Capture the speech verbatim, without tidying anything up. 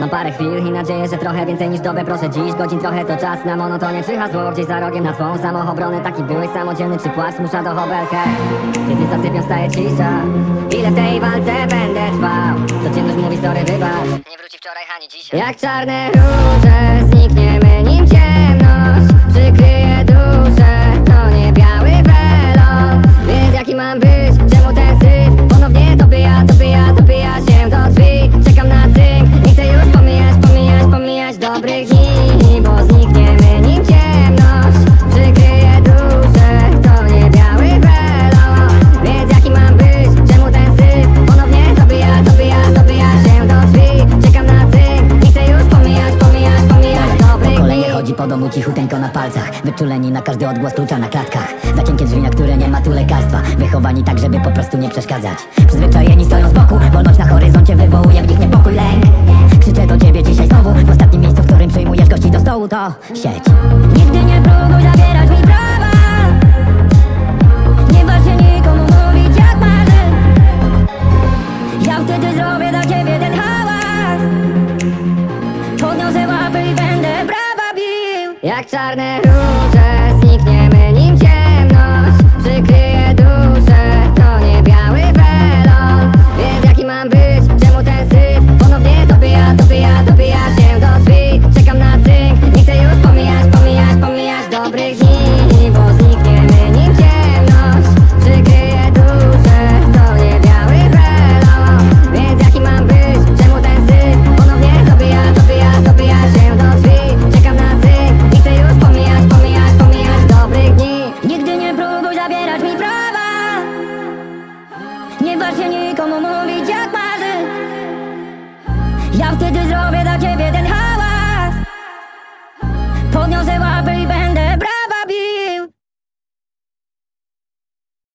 Mam parę chwil i nadzieję, że trochę więcej niż dobę. Proszę dziś, godzin trochę to czas na monotonię. Czy hasło gdzieś za rogiem na twą samochronę? Taki byłeś samodzielny, czy płacz musza do hobelkę? Kiedy zasypią staje cisza, ile w tej walce będę trwał? Codzienność mówi sorry, wybacz, nie wróci wczoraj ani dzisiaj. Jak czarne róże znikniemy, nim ciemność przykryje duszę. To nie biały welon, więc jaki mam być? Czemu ten syf ponownie dobija, dobija, dobija się do drzwi? Czekam na cynk, nie chcę już pomijać, pomijać, pomijać dobrych dni. Bo znikniemy, nim ciemność przykryje duszę. To nie biały welon, więc jaki mam być? Czemu ten syf ponownie dobija, dobija, dobija się do drzwi? Czekam na cynk, nie chcę już pomijać, pomijać, pomijać dobrych dni. Pokolenie chodzi po domu cichuteńko na palcach, wyczuleni na każdy odgłos klucza na klatkach. Za cienkie drzwi, na które nie ma tu lekarstwa, wychowani tak, żeby po prostu nie przeszkadzać. Przyzwyczajeni stoją z boku, wolność na horyzoncie wywołuje w nich niepokój, lęk. Krzyczę do ciebie dzisiaj znowu, w ostatnim miejscu, w którym przyjmujesz gości do stołu, to sieć. Nigdy nie próbuj zabierać mi prawa, nie waż się nikomu mówić jak marzę. Ja wtedy zrobię dla ciebie ten hałas, podniosę łapy i będę brawa bił. Jak czarne róże znikniemy, nim ciemność przykryje duszę. To nie biały welon, więc jaki mam być? Czemu ten syf ponownie dobija, dobija, dobija się do drzwi? Czekam na cynk, nie chcę już pomijać, pomijać, pomijać dobrych dni. Bo znikniemy, nim ciemność przykryje duszę. To nie biały welon, więc jaki mam być? Czemu ten syf ponownie dobija, dobija, dobija się do drzwi? Czekam na cynk, nie chcę już pomijać, pomijać, pomijać dobrych dni. Nigdy nie próbuj zabierać mi prawa, nie waż się nikomu mówić jak marzy. Ja wtedy zrobię dla ciebie ten hałas.